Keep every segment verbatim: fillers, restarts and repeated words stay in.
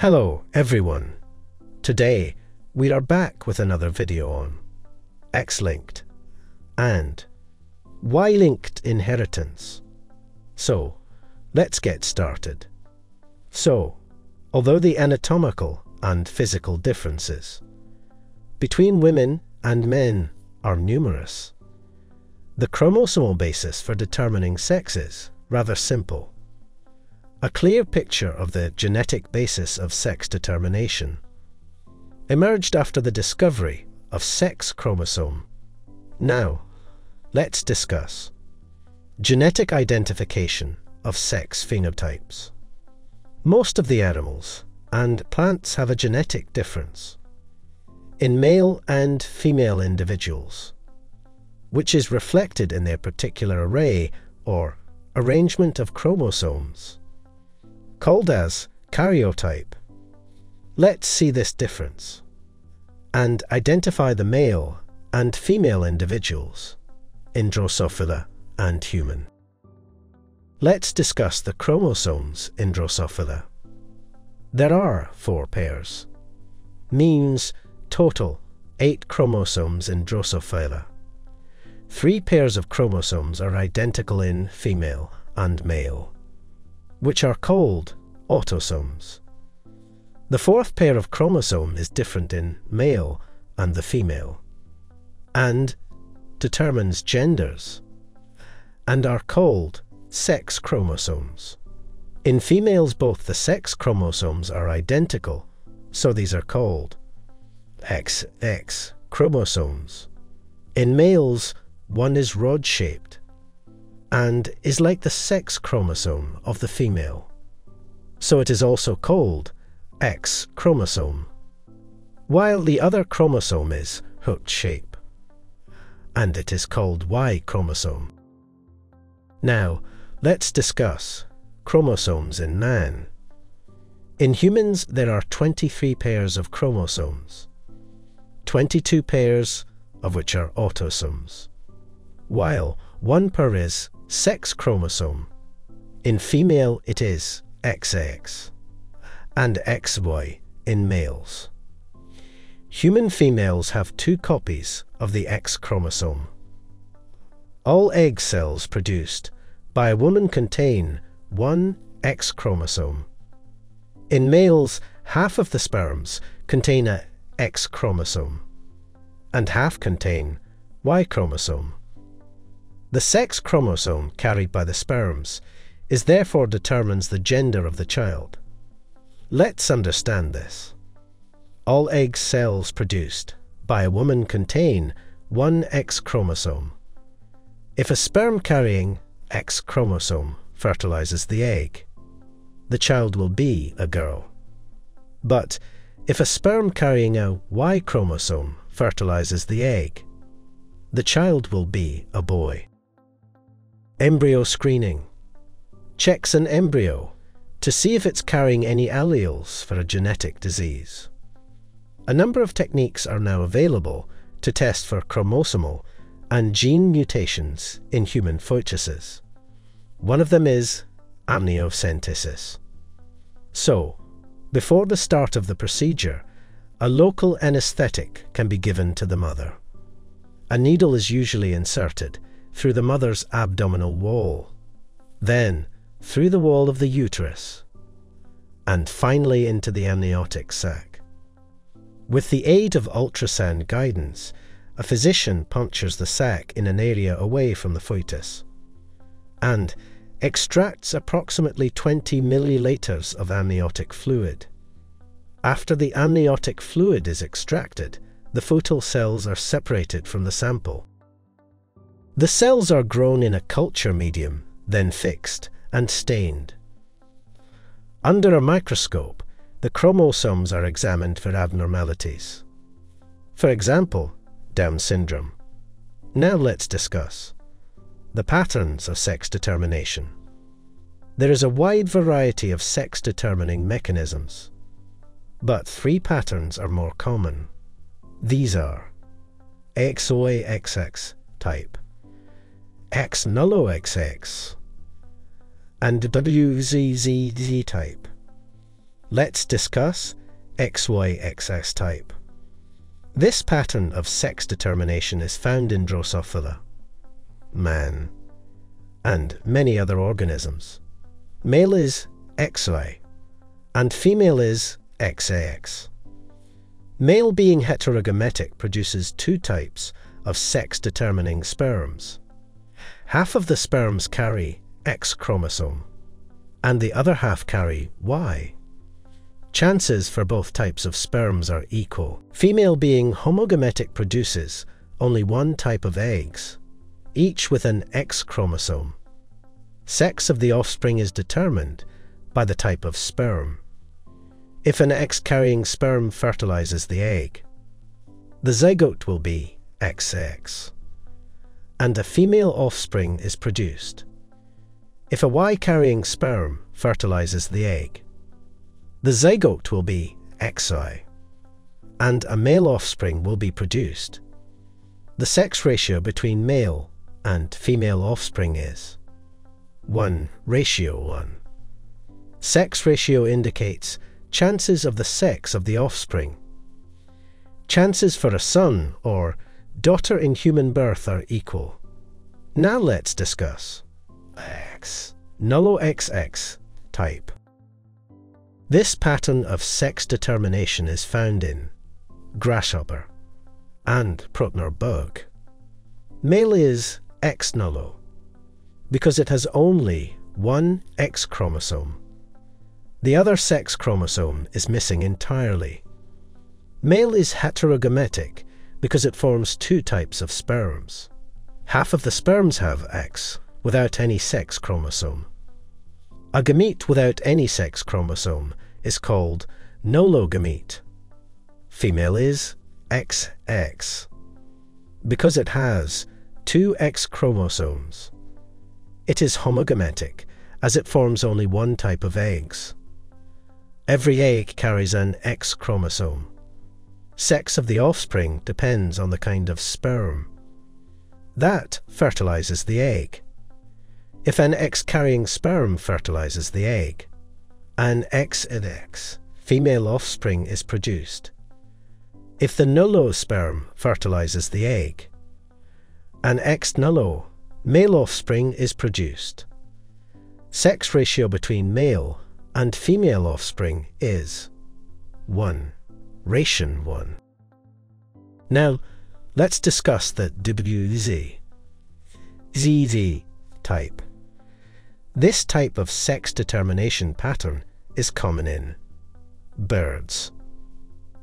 Hello everyone. Today we are back with another video on X-linked and Y-linked inheritance. So let's get started. So although the anatomical and physical differences between women and men are numerous, the chromosomal basis for determining sex is rather simple. A clear picture of the genetic basis of sex determination emerged after the discovery of sex chromosome. Now, let's discuss genetic identification of sex phenotypes. Most of the animals and plants have a genetic difference in male and female individuals, which is reflected in their particular array or arrangement of chromosomes, called as karyotype. Let's see this difference and identify the male and female individuals in Drosophila and human. Let's discuss the chromosomes in Drosophila. There are four pairs, means total eight chromosomes in Drosophila. Three pairs of chromosomes are identical in female and male, which are called autosomes. The fourth pair of chromosome is different in male and the female, and determines genders, and are called sex chromosomes. In females, both the sex chromosomes are identical, so these are called X X chromosomes. In males, one is rod-shaped and is like the sex chromosome of the female, so it is also called X chromosome, while the other chromosome is hooked shape, and it is called Y chromosome. Now, let's discuss chromosomes in man. In humans, there are twenty-three pairs of chromosomes, twenty-two pairs of which are autosomes, while one pair is sex chromosome. In female, it is X X and X Y in males. Human females have two copies of the X chromosome. All egg cells produced by a woman contain one X chromosome. In males, half of the sperms contain a X chromosome and half contain Y chromosome. The sex chromosome carried by the sperms is therefore determines the gender of the child. Let's understand this. All egg cells produced by a woman contain one X chromosome. If a sperm carrying X chromosome fertilizes the egg, the child will be a girl. But if a sperm carrying a Y chromosome fertilizes the egg, the child will be a boy. Embryo screening checks an embryo to see if it's carrying any alleles for a genetic disease. A number of techniques are now available to test for chromosomal and gene mutations in human foetuses. One of them is amniocentesis. So, before the start of the procedure, a local anesthetic can be given to the mother. A needle is usually inserted through the mother's abdominal wall, then through the wall of the uterus, and finally into the amniotic sac. With the aid of ultrasound guidance, a physician punctures the sac in an area away from the foetus and extracts approximately twenty milliliters of amniotic fluid. After the amniotic fluid is extracted, the foetal cells are separated from the sample. The cells are grown in a culture medium, then fixed and stained. Under a microscope, the chromosomes are examined for abnormalities. For example, Down syndrome. Now let's discuss the patterns of sex determination. There is a wide variety of sex-determining mechanisms, but three patterns are more common. These are X O X X type, X nullo X X, and W Z Z Z type. Let's discuss X Y excess type. This pattern of sex determination is found in Drosophila, man, and many other organisms. Male is X Y, and female is X A X. Male being heterogametic produces two types of sex-determining sperms. Half of the sperms carry X chromosome, and the other half carry Y. Chances for both types of sperms are equal. Female being homogametic produces only one type of eggs, each with an X chromosome. Sex of the offspring is determined by the type of sperm. If an X-carrying sperm fertilizes the egg, the zygote will be X A X, and a female offspring is produced. If a Y-carrying sperm fertilizes the egg, the zygote will be X Y, and a male offspring will be produced. The sex ratio between male and female offspring is one ratio one. Sex ratio indicates chances of the sex of the offspring. Chances for a son or daughter in human birth are equal. Now let's discuss X, nullo X X type. This pattern of sex determination is found in grasshopper and protner bug. Male is X nullo because it has only one X chromosome. The other sex chromosome is missing entirely. Male is heterogametic because it forms two types of sperms. Half of the sperms have X without any sex chromosome. A gamete without any sex chromosome is called nologamete. Female is X X because it has two X chromosomes. It is homogametic as it forms only one type of eggs. Every egg carries an X chromosome. Sex of the offspring depends on the kind of sperm that fertilizes the egg. If an X-carrying sperm fertilizes the egg, an X A X female offspring is produced. If the nullo sperm fertilizes the egg, an X-nullo male offspring is produced. Sex ratio between male and female offspring is one ration one. Now, let's discuss the W Z Z Z type. This type of sex determination pattern is common in birds,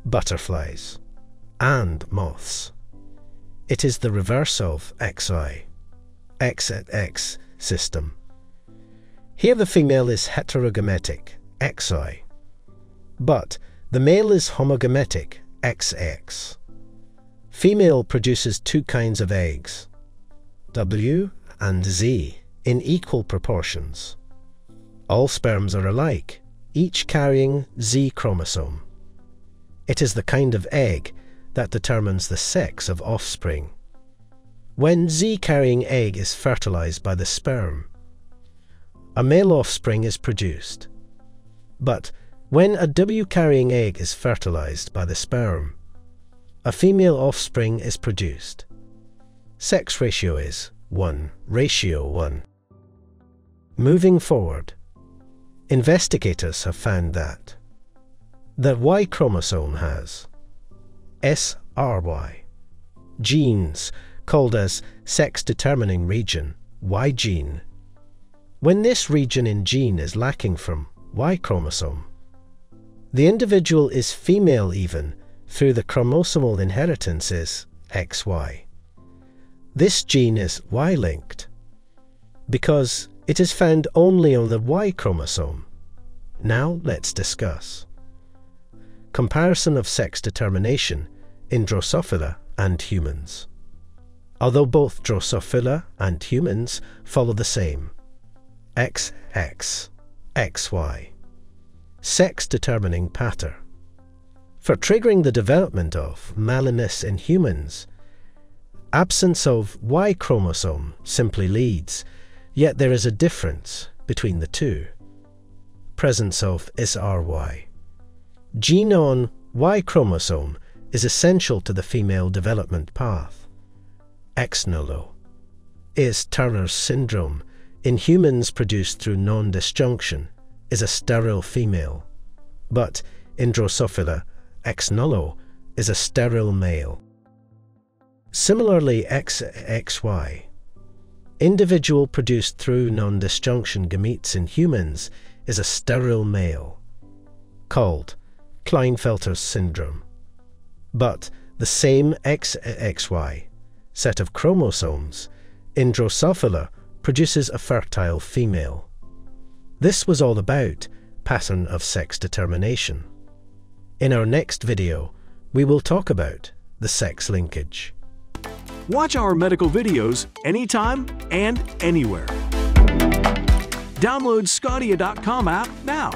butterflies, and moths. It is the reverse of X Y, X X system. Here the female is heterogametic, X Y, but the male is homogametic, X X. Female produces two kinds of eggs, W and Z, in equal proportions. All sperms are alike, each carrying Z chromosome. It is the kind of egg that determines the sex of offspring. When Z-carrying egg is fertilized by the sperm, a male offspring is produced. But when a W-carrying egg is fertilized by the sperm, a female offspring is produced. Sex ratio is one ratio one. Moving forward, investigators have found that the Y chromosome has S R Y genes called as sex-determining region, Y gene. When this region in gene is lacking from Y chromosome, the individual is female even through the chromosomal inheritance is X Y. This gene is Y-linked because it is found only on the Y chromosome. Now let's discuss comparison of sex determination in Drosophila and humans. Although both Drosophila and humans follow the same X X, X Y sex-determining pattern. For triggering the development of maliness in humans, absence of Y chromosome simply leads, yet there is a difference between the two. Presence of S R Y genome Y chromosome is essential to the female development path. Ex nihilo is Turner's syndrome, in humans produced through non-disjunction, is a sterile female, but in Drosophila, ex nihilo is a sterile male. Similarly, X X Y, individual produced through non-disjunction gametes in humans, is a sterile male, called Klinefelter's syndrome. But the same X X Y set of chromosomes in Drosophila produces a fertile female. This was all about pattern of sex determination. In our next video, we will talk about the sex linkage. Watch our medical videos anytime and anywhere. Download Scotia dot com app now.